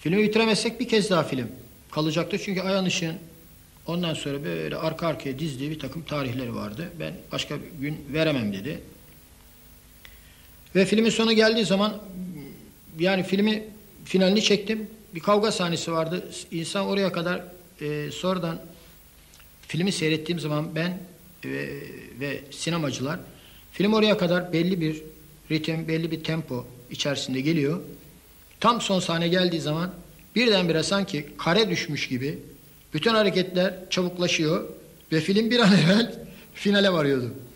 Filmi bitiremezsek bir kez daha film kalacaktı. Çünkü Ayhan Işık'ın ondan sonra böyle arka arkaya dizdiği bir takım tarihleri vardı. Ben başka bir gün veremem dedi. Ve filmin sona geldiği zaman yani filmi finalini çektim. Bir kavga sahnesi vardı. İnsan oraya kadar sonradan filmi seyrettiğim zaman ben ve sinemacılar film oraya kadar belli bir ritim, belli bir tempo içerisinde geliyor. Tam son sahne geldiği zaman birdenbire sanki kare düşmüş gibi bütün hareketler çabuklaşıyor ve film bir an evvel finale varıyordu.